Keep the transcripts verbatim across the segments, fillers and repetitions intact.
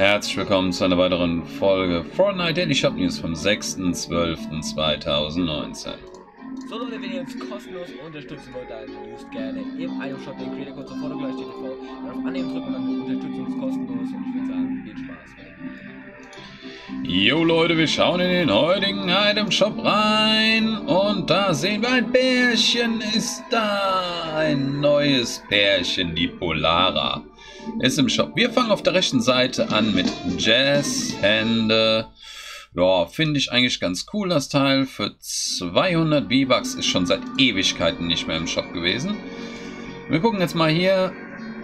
Herzlich willkommen zu einer weiteren Folge von Ideal Shop News vom sechsten zwölften zweitausendneunzehn. So Leute, wenn ihr uns kostenlos unterstützen wollt, dann nutzt gerne im Item Shop den Creator-Code SofortuGleich T T V. Darauf annehmen drücken, dann unterstützt uns kostenlos und ich würde sagen, viel Spaß. Jo Leute, wir schauen in den heutigen Item Shop rein und da sehen wir ein Bärchen ist da. Ein neues Bärchen, die Polara. Ist im Shop. Wir fangen auf der rechten Seite an mit Jazz Hände. Ja, finde ich eigentlich ganz cool, das Teil. Für zweihundert V-Bucks ist schon seit Ewigkeiten nicht mehr im Shop gewesen. Wir gucken jetzt mal hier.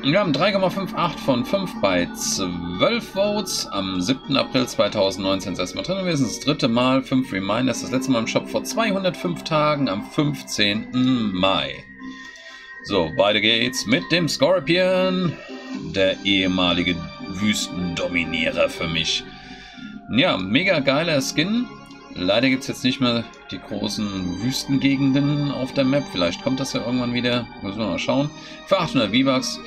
Wir haben drei Komma fünf acht von fünf bei zwölf Votes. Am siebten April zweitausendneunzehn ist das erste Mal drin gewesen. Das dritte Mal. fünf Reminders. Das letzte Mal im Shop vor zweihundertfünf Tagen am fünfzehnten Mai. So, weiter geht's mit dem Scorpion. Der ehemalige Wüstendominierer für mich. Ja, mega geiler Skin. Leider gibt es jetzt nicht mehr die großen Wüstengegenden auf der Map. Vielleicht kommt das ja irgendwann wieder. Müssen wir mal schauen. Für achthundert V-Bucks.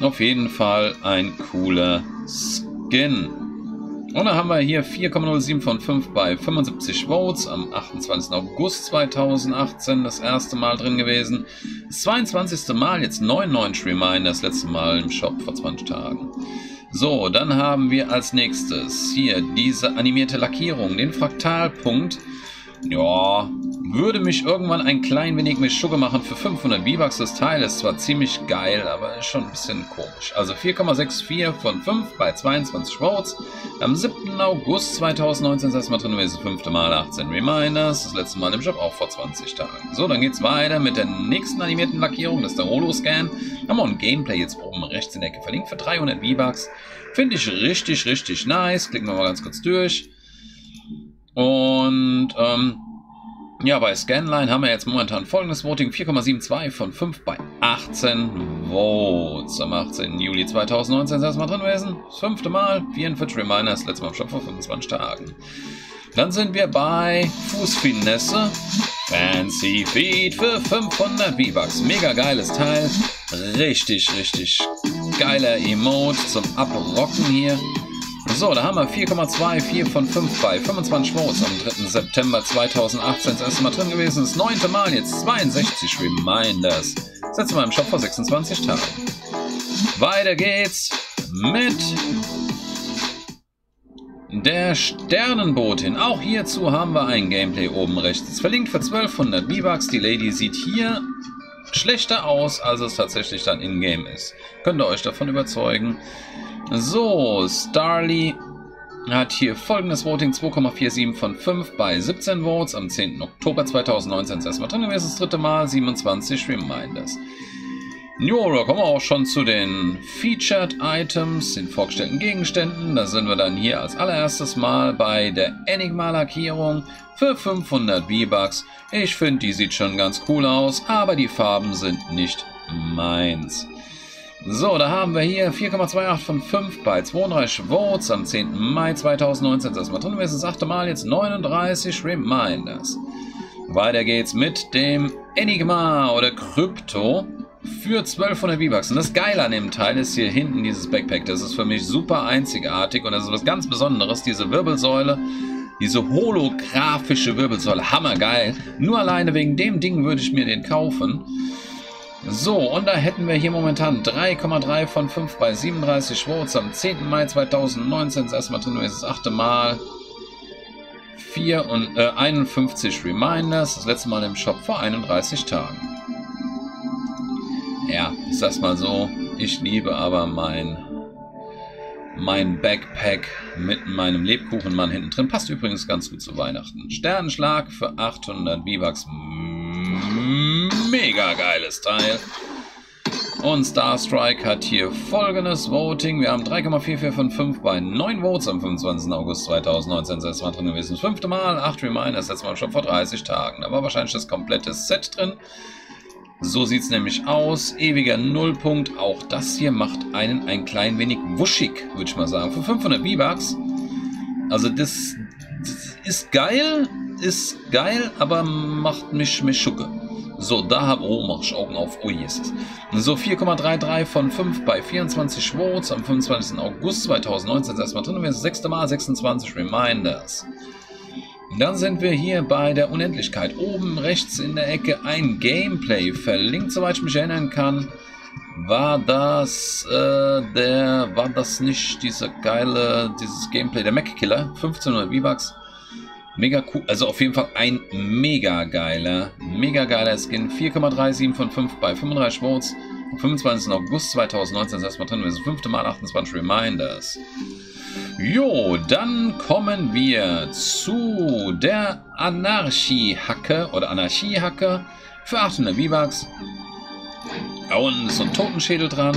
Auf jeden Fall ein cooler Skin. Und dann haben wir hier vier Komma null sieben von fünf bei fünfundsiebzig Votes. Am achtundzwanzigsten August zweitausendachtzehn das erste Mal drin gewesen. Das zweiundzwanzigste Mal, jetzt neunundneunzig Reminder, das letzte Mal im Shop vor zwanzig Tagen. So, dann haben wir als nächstes hier diese animierte Lackierung, den Fraktalpunkt. Ja, würde mich irgendwann ein klein wenig mit Sugar machen für fünfhundert V-Bucks. Das Teil ist zwar ziemlich geil, aber ist schon ein bisschen komisch. Also vier Komma sechs vier von fünf bei zweiundzwanzig Votes. Am siebten August zweitausendneunzehn das erste Mal drin gewesen, das fünfte Mal achtzehn Reminders. Das letzte Mal im Shop auch vor zwanzig Tagen. So, dann geht's weiter mit der nächsten animierten Lackierung. Das ist der Holoscan. Haben wir ein Gameplay jetzt oben rechts in der Ecke verlinkt für dreihundert V-Bucks. Finde ich richtig, richtig nice. Klicken wir mal ganz kurz durch. Und ähm, ja, bei Scanline haben wir jetzt momentan folgendes Voting: vier Komma sieben zwei von fünf bei achtzehn Votes. Am achtzehnten Juli zweitausendneunzehn ist das erste Mal drin gewesen. Das fünfte Mal, vierundvierzig Reminders, das letzte Mal im Shop vor fünfundzwanzig Tagen. Dann sind wir bei Fußfinesse. Fancy Feet für fünfhundert V-Bucks. Mega geiles Teil. Richtig, richtig geiler Emote zum Abrocken hier. So, da haben wir vier Komma zwei vier von fünf bei fünfundzwanzig Votes am dritten September zweitausendachtzehn das erste Mal drin gewesen. Das neunte Mal, jetzt zweiundsechzig Reminders. Das letzte Mal im Shop vor sechsundzwanzig Tagen. Weiter geht's mit der Sternenbotin. Auch hierzu haben wir ein Gameplay oben rechts. Verlinkt für zwölfhundert V-Bucks. Die Lady sieht hier schlechter aus, als es tatsächlich dann in-game ist. Könnt ihr euch davon überzeugen. So, Starly hat hier folgendes Voting: zwei Komma vier sieben von fünf bei siebzehn Votes. Am zehnten Oktober zweitausendneunzehn ist das erste Mal drin gewesen. Das dritte Mal, siebenundzwanzig Reminders. Jo, da kommen wir auch schon zu den Featured Items, den vorgestellten Gegenständen. Da sind wir dann hier als allererstes Mal bei der Enigma Lackierung für fünfhundert V-Bucks. Ich finde, die sieht schon ganz cool aus, aber die Farben sind nicht meins. So, da haben wir hier vier Komma zwei acht von fünf bei zweiunddreißig Votes am zehnten Mai zweitausendneunzehn. Das ist mal drin gewesen, das achte Mal, jetzt neununddreißig Reminders. Weiter geht's mit dem Enigma oder Krypto für zwölfhundert V-Bucks. Und das Geile an dem Teil ist hier hinten dieses Backpack. Das ist für mich super einzigartig und das ist was ganz Besonderes, diese Wirbelsäule. Diese holographische Wirbelsäule, hammergeil. Nur alleine wegen dem Ding würde ich mir den kaufen. So, und da hätten wir hier momentan drei Komma drei von fünf bei siebenunddreißig Votes am zehnten Mai zweitausendneunzehn. Das erste Mal drin ist das achte Mal. vier und, äh, einundfünfzig Reminders. Das letzte Mal im Shop vor einunddreißig Tagen. Ja, ich sag's mal so. Ich liebe aber mein, mein Backpack mit meinem Lebkuchenmann hinten drin. Passt übrigens ganz gut zu Weihnachten. Sternschlag für achthundert V-Bucks. Mega geiles Teil. Und Star Strike hat hier folgendes Voting. Wir haben drei Komma vier vier von fünf bei neun Votes am fünfundzwanzigsten August zweitausendneunzehn. Das ist mal drin gewesen. Das fünfte Mal, acht Reminders, das letzte Mal schon vor dreißig Tagen. Da war wahrscheinlich das komplette Set drin. So sieht es nämlich aus. Ewiger Nullpunkt. Auch das hier macht einen ein klein wenig wuschig, würde ich mal sagen. Für fünfhundert V-Bucks. Also das, das ist geil, ist geil, aber macht mich mit Schucke. So, da habe oh, mach ich Augen auf. Oh, Jesus. So, vier Komma dreiunddreißig von fünf bei vierundzwanzig Schwarz am fünfundzwanzigsten August zweitausendneunzehn. Das erstmal drin. Und wir sind das sechste Mal sechsundzwanzig Reminders. Dann sind wir hier bei der Unendlichkeit. Oben rechts in der Ecke ein Gameplay verlinkt, soweit ich mich erinnern kann. War das äh, der, war das nicht dieser geile, dieses Gameplay der Mechkiller? fünfzehnhundert V-Bucks. Mega cool, also auf jeden Fall ein mega geiler, mega geiler Skin. vier Komma siebenunddreißig von fünf bei fünfunddreißig Schwarz. Am fünfundzwanzigsten August zweitausendneunzehn ist erstmal drin. Wir sind das fünfte Mal achtundzwanzig Reminders. Jo, dann kommen wir zu der Anarchie-Hacke oder Anarchie-Hacke für achthundert V-Bucks. Und so ein Totenschädel dran.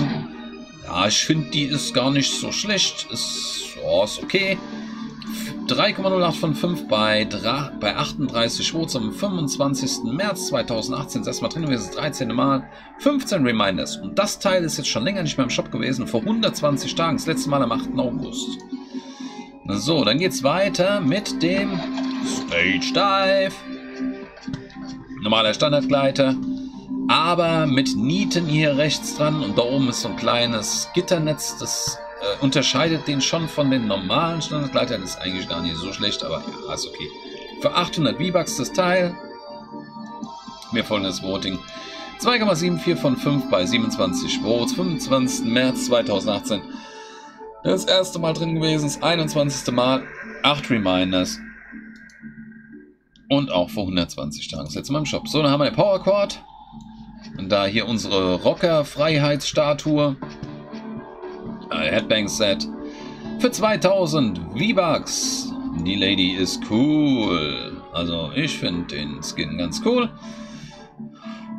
Ja, ich finde, die ist gar nicht so schlecht. Ist, oh, ist okay. drei Komma null acht von fünf bei, bei achtunddreißig Schwarz am fünfundzwanzigsten März zweitausendachtzehn. Das erstmal drin gewesen, das dreizehnte Mal. fünfzehn Reminders. Und das Teil ist jetzt schon länger nicht mehr im Shop gewesen. Vor hundertzwanzig Tagen. Das letzte Mal am achten August. So, dann geht's weiter mit dem Stage Dive. Normaler Standardgleiter. Aber mit Nieten hier rechts dran. Und da oben ist so ein kleines Gitternetz, das äh, unterscheidet den schon von den normalen Standardgleitern. Ist eigentlich gar nicht so schlecht, aber ja, ist okay. Für achthundert V-Bucks das Teil. Wir folgen das Voting. zwei Komma vierundsiebzig von fünf bei siebenundzwanzig Votes. fünfundzwanzigsten März zweitausendachtzehn. Das erste Mal drin gewesen. Das einundzwanzigste Mal. acht Reminders. Und auch vor hundertzwanzig Tagen. Jetzt mal im Shop. So, dann haben wir den Powercord. Und da hier unsere Rocker-Freiheitsstatue. Headbang Set. Für zweitausend V-Bucks. Die Lady ist cool. Also ich finde den Skin ganz cool.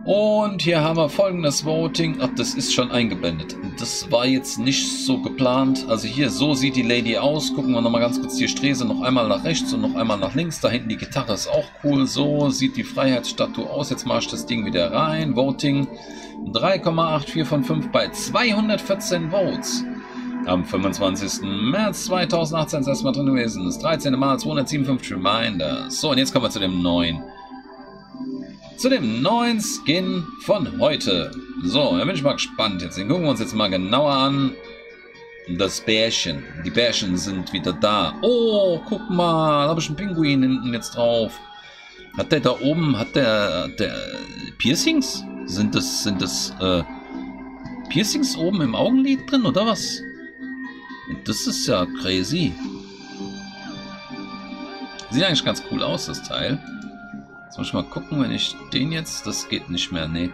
Und hier haben wir folgendes Voting. Ach, das ist schon eingeblendet. Das war jetzt nicht so geplant. Also hier, so sieht die Lady aus. Gucken wir nochmal ganz kurz die Strese. Noch einmal nach rechts und noch einmal nach links. Da hinten die Gitarre ist auch cool. So sieht die Freiheitsstatue aus. Jetzt mache ich das Ding wieder rein. Voting drei Komma vierundachtzig von fünf bei zweihundertvierzehn Votes. Am fünfundzwanzigsten März zweitausendachtzehn ist das erstmal drin gewesen. Das dreizehnte Mal zweihundertsiebenundfünfzig Reminders. So, und jetzt kommen wir zu dem neuen. Zu dem neuen Skin von heute. So, da bin ich mal gespannt. Jetzt den gucken wir uns jetzt mal genauer an. Das Bärchen. Die Bärchen sind wieder da. Oh, guck mal. Da habe ich einen Pinguin hinten jetzt drauf. Hat der da oben, hat der, der Piercings? Sind das, sind das äh, Piercings oben im Augenlid drin oder was? Das ist ja crazy. Sieht eigentlich ganz cool aus, das Teil. Jetzt muss ich mal gucken, wenn ich den jetzt... Das geht nicht mehr, nee.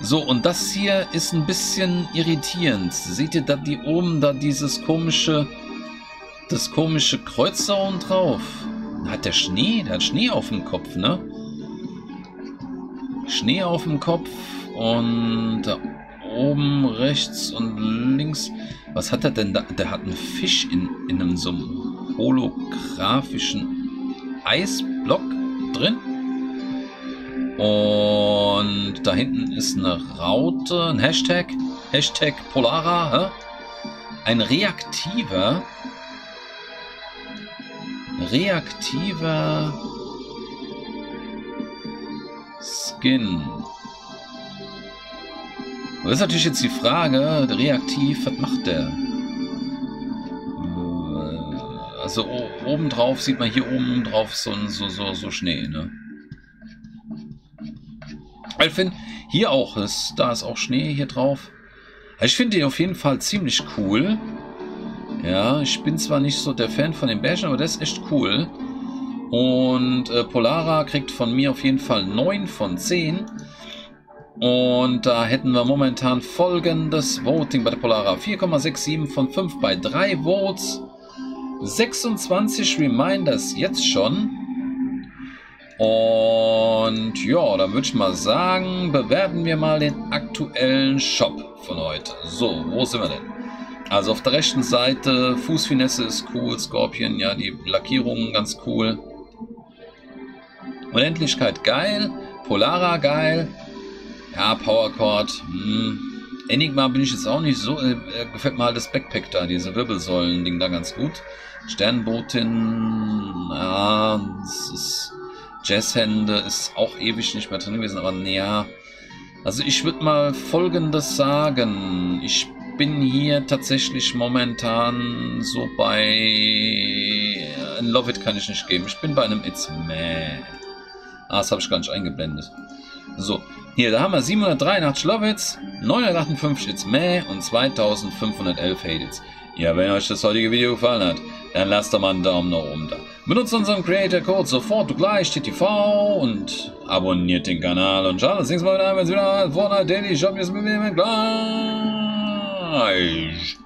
So, und das hier ist ein bisschen irritierend. Seht ihr da die oben, da dieses komische... Das komische Kreuz da oben drauf? Hat der Schnee? Der hat Schnee auf dem Kopf, ne? Schnee auf dem Kopf und da oben rechts und links. Was hat er denn da? Der hat einen Fisch in, in einem so einem holographischen Eisblock drin. Und da hinten ist eine Raute, ein Hashtag, Hashtag Polara, hä? Ein reaktiver, reaktiver Skin. Und das ist natürlich jetzt die Frage, reaktiv, was macht der? Also oben drauf sieht man hier oben drauf so, so, so, so Schnee, ne? Ich finde, hier auch ist, da ist auch Schnee hier drauf. Ich finde den auf jeden Fall ziemlich cool. Ja, ich bin zwar nicht so der Fan von den Bärchen, aber das ist echt cool. Und äh, Polara kriegt von mir auf jeden Fall neun von zehn. Und da hätten wir momentan folgendes Voting bei der Polara. vier Komma siebenundsechzig von fünf bei drei Votes. sechsundzwanzig Reminders jetzt schon. Und ja, dann würde ich mal sagen, bewerten wir mal den aktuellen Shop von heute. So, wo sind wir denn? Also auf der rechten Seite, Fußfinesse ist cool, Scorpion, ja, die Lackierungen ganz cool. Unendlichkeit geil, Polara geil, ja, Powercord, mh. Enigma bin ich jetzt auch nicht so, äh, gefällt mir halt das Backpack da, diese Wirbelsäulen-Ding da ganz gut. Sternenbotin, ja, das ist... Jazz Hände ist auch ewig nicht mehr drin gewesen, aber naja. Also ich würde mal Folgendes sagen. Ich bin hier tatsächlich momentan so bei... Ein Lovit kann ich nicht geben. Ich bin bei einem It's Meh. Ah, das habe ich gar nicht eingeblendet. So, hier, da haben wir siebenhundertdreiundachtzig Lovits, neunhundertachtundfünfzig It's Meh und zweitausendfünfhundertelf Hades. Ja, wenn euch das heutige Video gefallen hat, dann lasst doch mal einen Daumen nach oben da. Benutzt unseren Creator-Code SofortuGleich T T V und abonniert den Kanal. Und schaut uns nächstes Mal wieder an, wenn es wieder Fortnite Daily Shop News mit mir gleich.